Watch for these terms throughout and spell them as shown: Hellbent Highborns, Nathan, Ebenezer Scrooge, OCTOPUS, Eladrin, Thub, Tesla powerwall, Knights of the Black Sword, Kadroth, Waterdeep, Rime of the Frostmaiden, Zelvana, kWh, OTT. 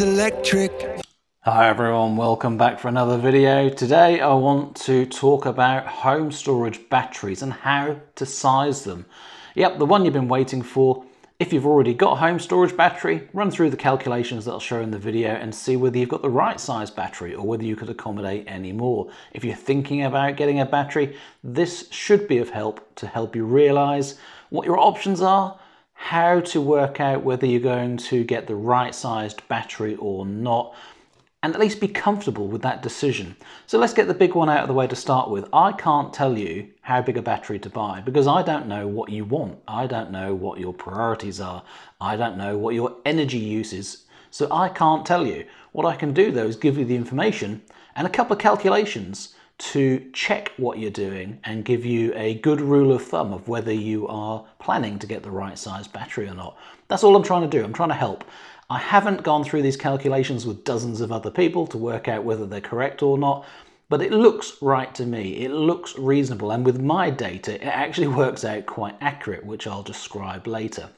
is electric. Hi everyone, welcome back for another video. Today I want to talk about home storage batteries and how to size them. Yep, the one you've been waiting for. If you've already got a home storage battery, run through the calculations that I'll show in the video and see whether you've got the right size battery or whether you could accommodate any more. If you're thinking about getting a battery, this should be of help to help you realize what your options are, how to work out whether you're going to get the right sized battery or not, and at least be comfortable with that decision. So let's get the big one out of the way to start with. I can't tell you how big a battery to buy because I don't know what you want. I don't know what your priorities are. I don't know what your energy use is. So I can't tell you. What I can do though is give you the information and a couple of calculations to check what you're doing and give you a good rule of thumb of whether you are planning to get the right size battery or not. That's all I'm trying to do. I'm trying to help. I haven't gone through these calculations with dozens of other people to work out whether they're correct or not, but it looks right to me. It looks reasonable. And with my data, it actually works out quite accurate, which I'll describe later.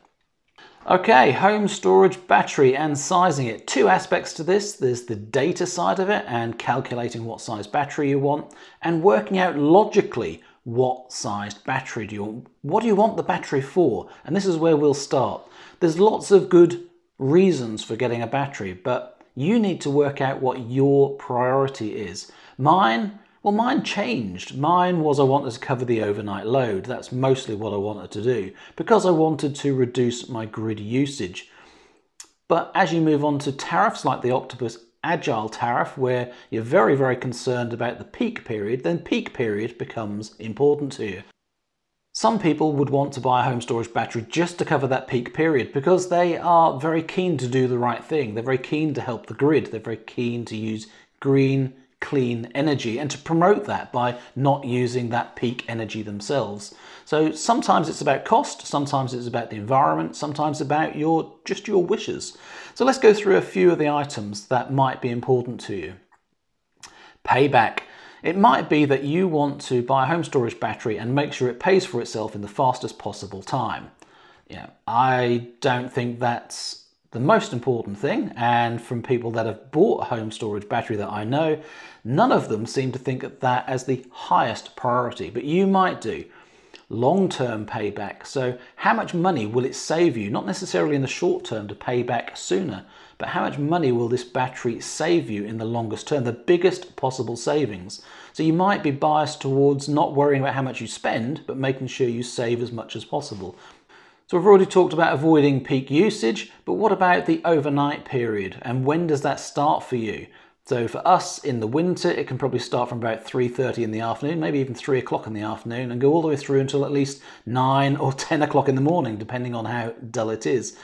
Okay, home storage battery and sizing it. Two aspects to this. There's the data side of it and calculating what size battery you want and working out logically what sized battery do you want. What do you want the battery for? And this is where we'll start. There's lots of good reasons for getting a battery, but you need to work out what your priority is. Mine changed. Mine was I wanted to cover the overnight load. That's mostly what I wanted to do because I wanted to reduce my grid usage. But as you move on to tariffs like the Octopus Agile tariff, where you're very, very concerned about the peak period, then peak period becomes important to you. Some people would want to buy a home storage battery just to cover that peak period because they are very keen to do the right thing. They're very keen to help the grid. They're very keen to use green, clean energy and to promote that by not using that peak energy themselves. So sometimes it's about cost, sometimes it's about the environment, sometimes about just your wishes. So let's go through a few of the items that might be important to you. Payback. It might be that you want to buy a home storage battery and make sure it pays for itself in the fastest possible time. Yeah, I don't think that's the most important thing, and from people that have bought a home storage battery that I know, none of them seem to think of that as the highest priority, but you might do. Long-term payback, so how much money will it save you? Not necessarily in the short term to pay back sooner, but how much money will this battery save you in the longest term, the biggest possible savings? So you might be biased towards not worrying about how much you spend, but making sure you save as much as possible. So we've already talked about avoiding peak usage, but what about the overnight period? And when does that start for you? So for us in the winter, it can probably start from about 3:30 in the afternoon, maybe even 3 o'clock in the afternoon, and go all the way through until at least 9 or 10 o'clock in the morning, depending on how dull it is.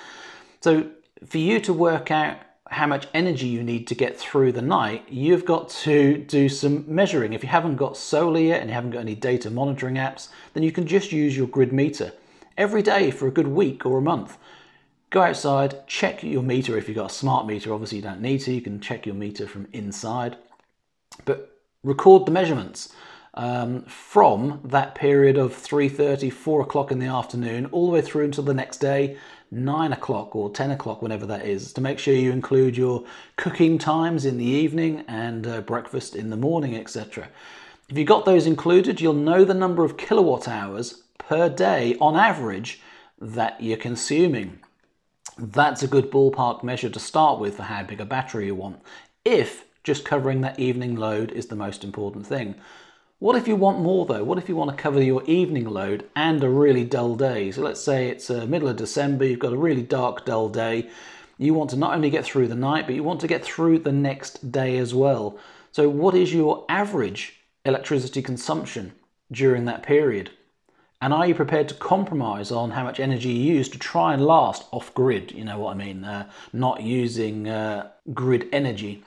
So for you to work out how much energy you need to get through the night, you've got to do some measuring. If you haven't got solar yet and you haven't got any data monitoring apps, then you can just use your grid meter every day for a good week or a month. Go outside, check your meter. If you've got a smart meter, obviously you don't need to, you can check your meter from inside, but record the measurements from that period of 3:30, 4 o'clock in the afternoon, all the way through until the next day, 9 o'clock or 10 o'clock, whenever that is, to make sure you include your cooking times in the evening and breakfast in the morning, etc. If you've got those included, you'll know the number of kilowatt hours per day on average that you're consuming. That's a good ballpark measure to start with for how big a battery you want, if just covering that evening load is the most important thing. What if you want more though? What if you want to cover your evening load and a really dull day? So let's say it's middle of December, you've got a really dark, dull day. You want to not only get through the night, but you want to get through the next day as well. So what is your average electricity consumption during that period? And are you prepared to compromise on how much energy you use to try and last off-grid? You know what I mean, not using grid energy.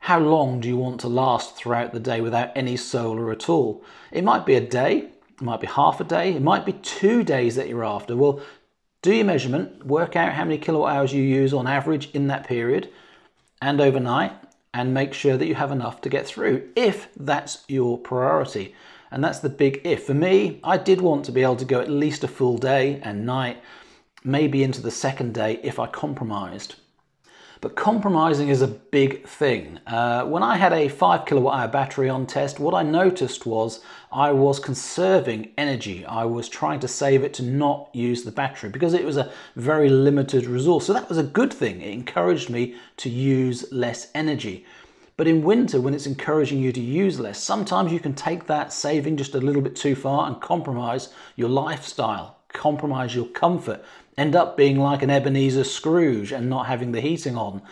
How long do you want to last throughout the day without any solar at all? It might be a day, it might be half a day, it might be 2 days that you're after. Well, do your measurement, work out how many kilowatt hours you use on average in that period and overnight, and make sure that you have enough to get through, if that's your priority. And that's the big if. For me, I did want to be able to go at least a full day and night, maybe into the second day if I compromised. But compromising is a big thing. When I had a 5 kWh battery on test, what I noticed was I was conserving energy. I was trying to save it to not use the battery because it was a very limited resource. So that was a good thing. It encouraged me to use less energy. But in winter, when it's encouraging you to use less, sometimes you can take that saving just a little bit too far and compromise your lifestyle, compromise your comfort, end up being like an Ebenezer Scrooge and not having the heating on.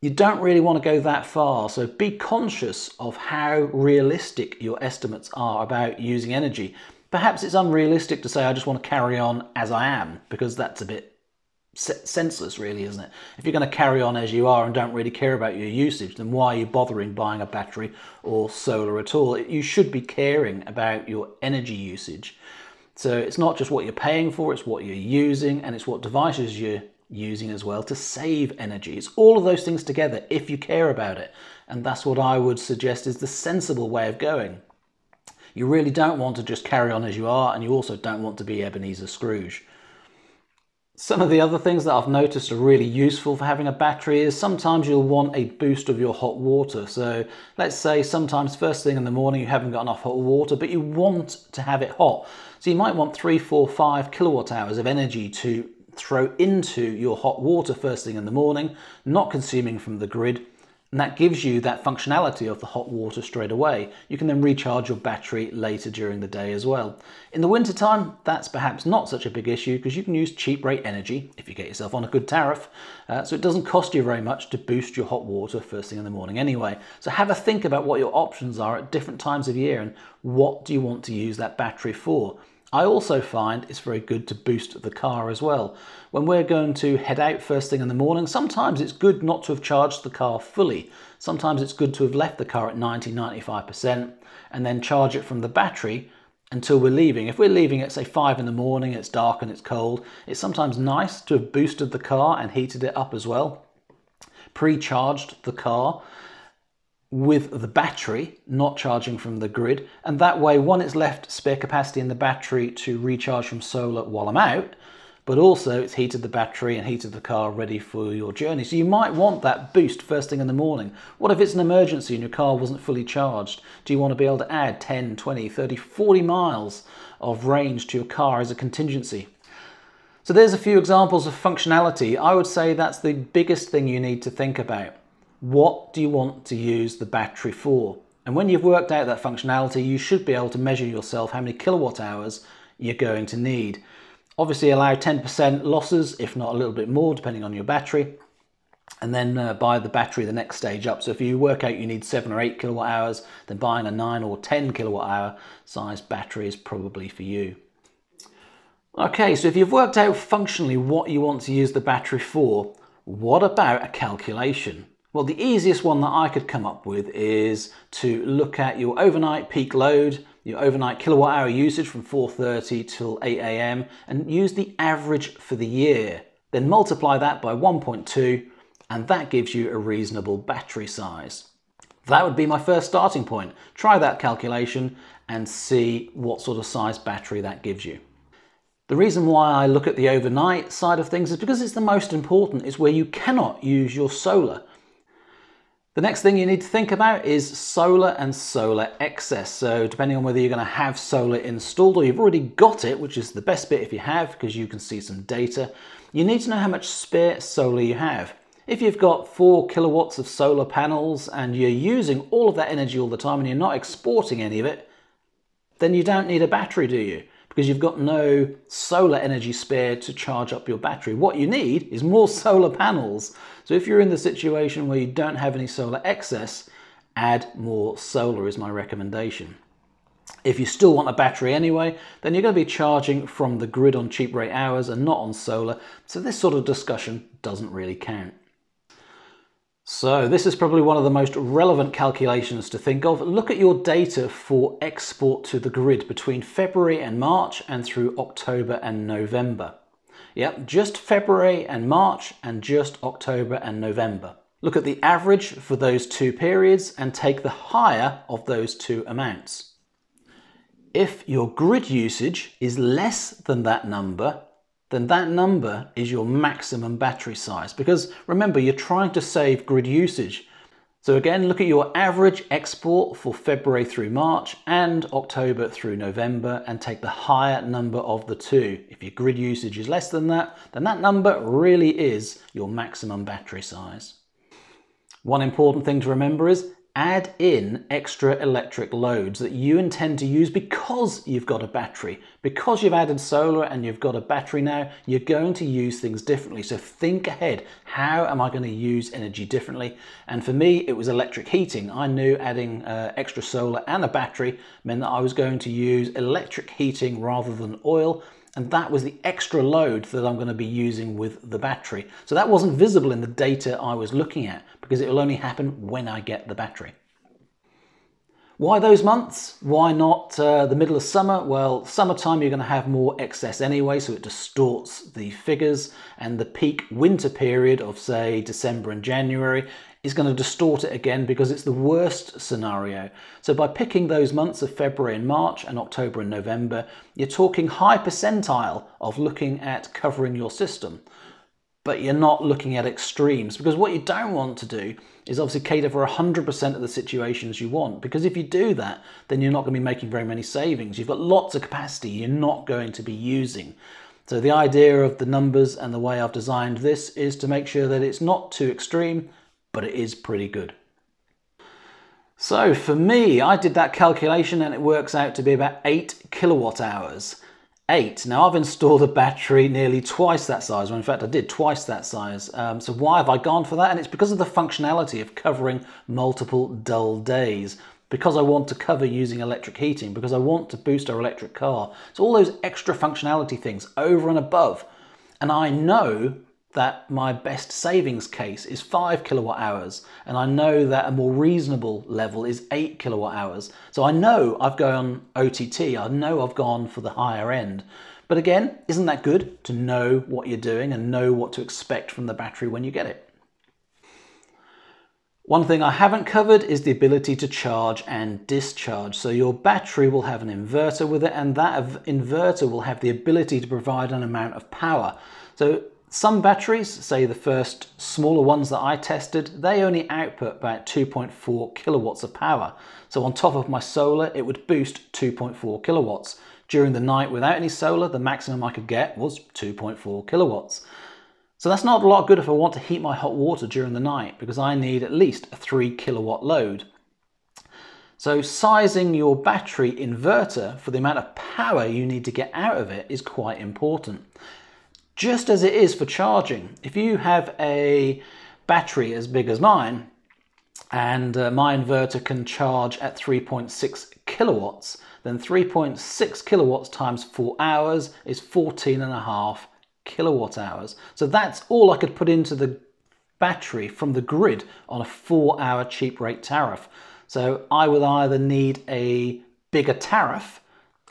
You don't really want to go that far, so be conscious of how realistic your estimates are about using energy. Perhaps it's unrealistic to say, I just want to carry on as I am, because that's a bit senseless really, isn't it? If you're going to carry on as you are and don't really care about your usage, then why are you bothering buying a battery or solar at all? You should be caring about your energy usage. So it's not just what you're paying for, it's what you're using, and it's what devices you're using as well to save energy. It's all of those things together if you care about it. And that's what I would suggest is the sensible way of going. You really don't want to just carry on as you are, and you also don't want to be Ebenezer Scrooge. Some of the other things that I've noticed are really useful for having a battery is sometimes you'll want a boost of your hot water. So let's say sometimes first thing in the morning you haven't got enough hot water, but you want to have it hot. So you might want 3, 4, 5 kWh of energy to throw into your hot water first thing in the morning, not consuming from the grid. And that gives you that functionality of the hot water straight away. You can then recharge your battery later during the day as well. In the winter time, that's perhaps not such a big issue because you can use cheap rate energy if you get yourself on a good tariff. So it doesn't cost you very much to boost your hot water first thing in the morning anyway. So have a think about what your options are at different times of year and what do you want to use that battery for. I also find it's very good to boost the car as well. When we're going to head out first thing in the morning, sometimes it's good not to have charged the car fully. Sometimes it's good to have left the car at 90, 95% and then charge it from the battery until we're leaving. If we're leaving at say 5 in the morning, it's dark and it's cold, it's sometimes nice to have boosted the car and heated it up as well, pre-charged the car with the battery, not charging from the grid, and that way, one, it's left spare capacity in the battery to recharge from solar while I'm out, but also it's heated the battery and heated the car ready for your journey. So you might want that boost first thing in the morning. What if it's an emergency and your car wasn't fully charged? Do you want to be able to add 10, 20, 30, 40 miles of range to your car as a contingency? So there's a few examples of functionality. I would say that's the biggest thing you need to think about. What do you want to use the battery for? And when you've worked out that functionality, you should be able to measure yourself how many kWh you're going to need. Obviously allow 10% losses, if not a little bit more, depending on your battery, and then buy the battery the next stage up. So if you work out you need 7 or 8 kWh, then buying a 9 or 10 kWh size battery is probably for you. Okay, so if you've worked out functionally what you want to use the battery for, what about a calculation? Well, the easiest one that I could come up with is to look at your overnight peak load, your overnight kilowatt-hour usage from 4:30 till 8 a.m. and use the average for the year. Then multiply that by 1.2 and that gives you a reasonable battery size. That would be my first starting point. Try that calculation and see what sort of size battery that gives you. The reason why I look at the overnight side of things is because it's the most important. It's where you cannot use your solar. The next thing you need to think about is solar and solar excess. So depending on whether you're going to have solar installed or you've already got it, which is the best bit if you have, because you can see some data, you need to know how much spare solar you have. If you've got 4 kW of solar panels and you're using all of that energy all the time and you're not exporting any of it, then you don't need a battery, do you? Because you've got no solar energy spared to charge up your battery. What you need is more solar panels. So if you're in the situation where you don't have any solar excess, add more solar is my recommendation. If you still want a battery anyway, then you're going to be charging from the grid on cheap rate hours and not on solar. So this sort of discussion doesn't really count. So this is probably one of the most relevant calculations to think of. Look at your data for export to the grid between February and March and through October and November. Yep, just February and March and just October and November. Look at the average for those two periods and take the higher of those two amounts. If your grid usage is less than that number, then that number is your maximum battery size, because remember, you're trying to save grid usage. So again, look at your average export for February through March and October through November and take the higher number of the two. If your grid usage is less than that, then that number really is your maximum battery size. One important thing to remember is add in extra electric loads that you intend to use because you've got a battery. Because you've added solar and you've got a battery now, you're going to use things differently. So think ahead, how am I going to use energy differently? And for me, it was electric heating. I knew adding extra solar and a battery meant that I was going to use electric heating rather than oil. And that was the extra load that I'm going to be using with the battery. So that wasn't visible in the data I was looking at because it will only happen when I get the battery. Why those months? Why not the middle of summer? Well, summertime you're going to have more excess anyway, so it distorts the figures, and the peak winter period of say December and January is going to distort it again because it's the worst scenario. So by picking those months of February and March and October and November, you're talking high percentile of looking at covering your system. But you're not looking at extremes, because what you don't want to do is obviously cater for 100% of the situations you want, because if you do that, then you're not going to be making very many savings. You've got lots of capacity you're not going to be using. So the idea of the numbers and the way I've designed this is to make sure that it's not too extreme, but it is pretty good. So for me, I did that calculation and it works out to be about 8 kilowatt hours. 8. Now I've installed a battery nearly twice that size, well in fact I did twice that size, so why have I gone for that? And it's because of the functionality of covering multiple dull days, because I want to cover using electric heating, because I want to boost our electric car. So all those extra functionality things over and above, and I know that my best savings case is 5 kilowatt hours, and I know that a more reasonable level is 8 kilowatt hours. So I know I've gone OTT, I know I've gone for the higher end. But again, isn't that good to know what you're doing and know what to expect from the battery when you get it? One thing I haven't covered is the ability to charge and discharge. So your battery will have an inverter with it, and that inverter will have the ability to provide an amount of power. So some batteries, say the first smaller ones that I tested, they only output about 2.4 kilowatts of power. So on top of my solar, it would boost 2.4 kilowatts. During the night without any solar, the maximum I could get was 2.4 kilowatts. So that's not a lot good if I want to heat my hot water during the night, because I need at least a 3 kilowatt load. So sizing your battery inverter for the amount of power you need to get out of it is quite important. Just as it is for charging. If you have a battery as big as mine, and my inverter can charge at 3.6 kilowatts, then 3.6 kilowatts times 4 hours is 14.5 kilowatt hours. So that's all I could put into the battery from the grid on a 4 hour cheap rate tariff. So I would either need a bigger tariff,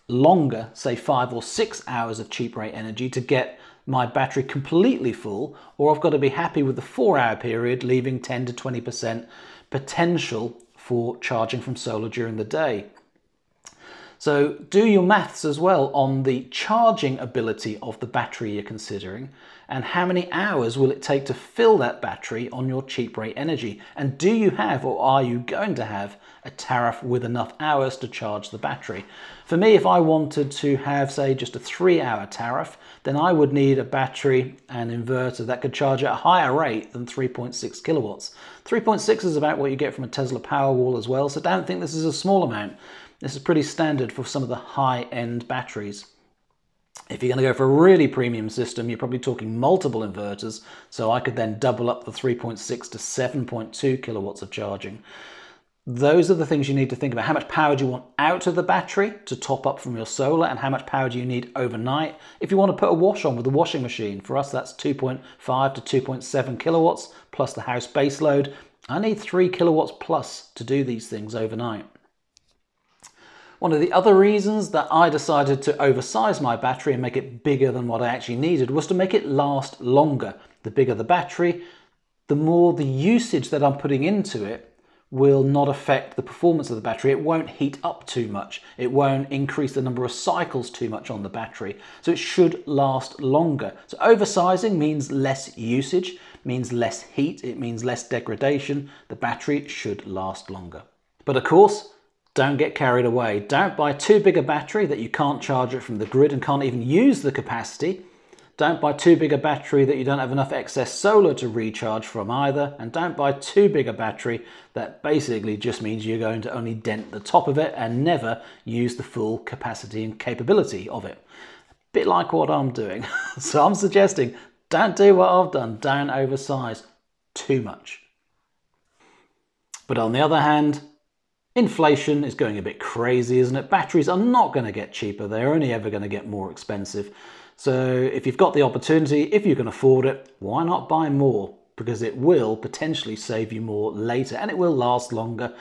longer, say 5 or 6 hours of cheap rate energy to get my battery completely full, or I've got to be happy with the 4 hour period, leaving 10 to 20% potential for charging from solar during the day. So do your maths as well on the charging ability of the battery you're considering, and how many hours will it take to fill that battery on your cheap rate energy, and do you have, or are you going to have, a tariff with enough hours to charge the battery? For me, if I wanted to have say just a 3 hour tariff, then I would need a battery and inverter that could charge at a higher rate than 3.6 kilowatts. 3.6 is about what you get from a Tesla Powerwall as well, so don't think this is a small amount. This is pretty standard for some of the high-end batteries. If you're going to go for a really premium system, you're probably talking multiple inverters, so I could then double up the 3.6 to 7.2 kilowatts of charging. Those are the things you need to think about. How much power do you want out of the battery to top up from your solar, and how much power do you need overnight? If you want to put a wash on with the washing machine, for us that's 2.5 to 2.7 kilowatts plus the house base load. I need 3 kilowatts plus to do these things overnight. One of the other reasons that I decided to oversize my battery and make it bigger than what I actually needed was to make it last longer. The bigger the battery, the more the usage that I'm putting into it will not affect the performance of the battery. It won't heat up too much. It won't increase the number of cycles too much on the battery. So it should last longer. So oversizing means less usage, means less heat, it means less degradation. The battery should last longer. But of course, don't get carried away. Don't buy too big a battery that you can't charge it from the grid and can't even use the capacity. Don't buy too big a battery that you don't have enough excess solar to recharge from either. And don't buy too big a battery that basically just means you're going to only dent the top of it and never use the full capacity and capability of it. A bit like what I'm doing. So I'm suggesting don't do what I've done. Don't oversize too much. But on the other hand, inflation is going a bit crazy, isn't it? Batteries are not going to get cheaper. They're only ever going to get more expensive. So if you've got the opportunity, if you can afford it, why not buy more? Because it will potentially save you more later and it will last longer.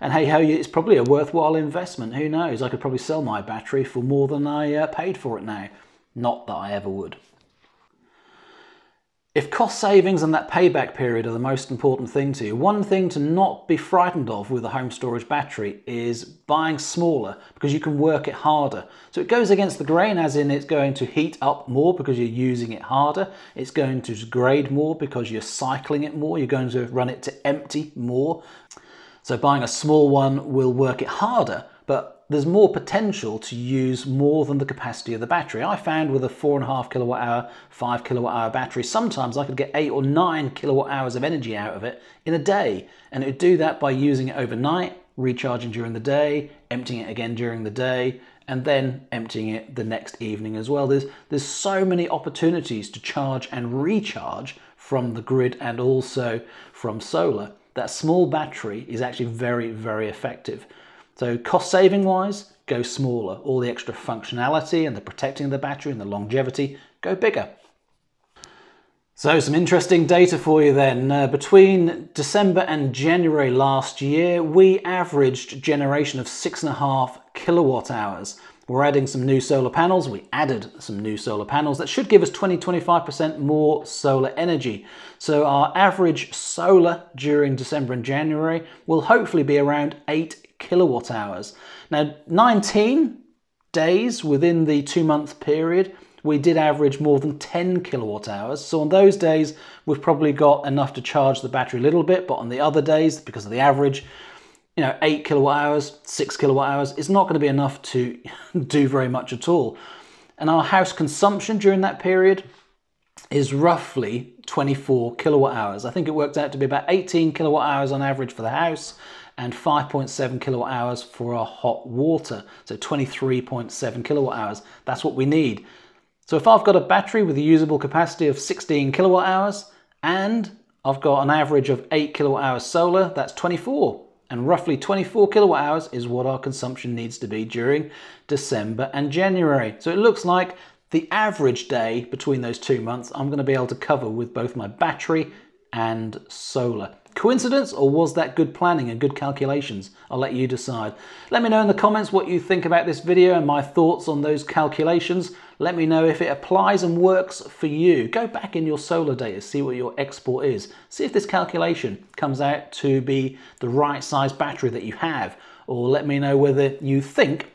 And hey ho, it's probably a worthwhile investment. Who knows? I could probably sell my battery for more than I paid for it now. Not that I ever would. If cost savings and that payback period are the most important thing to you, one thing to not be frightened of with a home storage battery is buying smaller because you can work it harder. So it goes against the grain, as in it's going to heat up more because you're using it harder. It's going to degrade more because you're cycling it more. You're going to run it to empty more. So buying a small one will work it harder, but there's more potential to use more than the capacity of the battery. I found with a 4.5 kilowatt hour, 5 kilowatt hour battery, sometimes I could get 8 or 9 kilowatt hours of energy out of it in a day. And it would do that by using it overnight, recharging during the day, emptying it again during the day, and then emptying it the next evening as well. There's so many opportunities to charge and recharge from the grid and also from solar. That small battery is actually very, very effective. So cost saving wise, go smaller. All the extra functionality and the protecting of the battery and the longevity, go bigger. So some interesting data for you then. Between December and January last year, we averaged generation of 6.5 kilowatt hours. We're adding some new solar panels. We added some new solar panels that should give us 20–25% more solar energy. So our average solar during December and January will hopefully be around 8 kilowatt hours. Now, 19 days within the 2-month period, we did average more than 10 kilowatt hours. So on those days, we've probably got enough to charge the battery a little bit, but on the other days, because of the average, you know, 8 kilowatt hours, 6 kilowatt hours, it's not going to be enough to do very much at all. And our house consumption during that period is roughly 24 kilowatt hours. I think it worked out to be about 18 kilowatt hours on average for the house, and 5.7 kilowatt hours for our hot water. So 23.7 kilowatt hours, that's what we need. So if I've got a battery with a usable capacity of 16 kilowatt hours and I've got an average of 8 kilowatt hours solar, that's 24. And roughly 24 kilowatt hours is what our consumption needs to be during December and January. So it looks like the average day between those 2 months, I'm gonna be able to cover with both my battery and solar. Coincidence, or was that good planning and good calculations? I'll let you decide. Let me know in the comments what you think about this video and my thoughts on those calculations. Let me know if it applies and works for you. Go back in your solar data, see what your export is. See if this calculation comes out to be the right size battery that you have, or let me know whether you think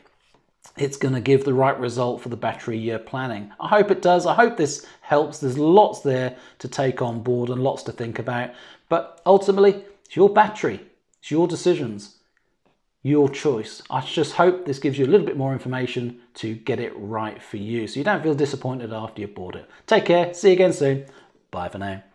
it's going to give the right result for the battery you're planning. I hope it does. I hope this helps. There's lots there to take on board and lots to think about. But ultimately, it's your battery, it's your decisions, your choice. I just hope this gives you a little bit more information to get it right for you, so you don't feel disappointed after you've bought it. Take care. See you again soon. Bye for now.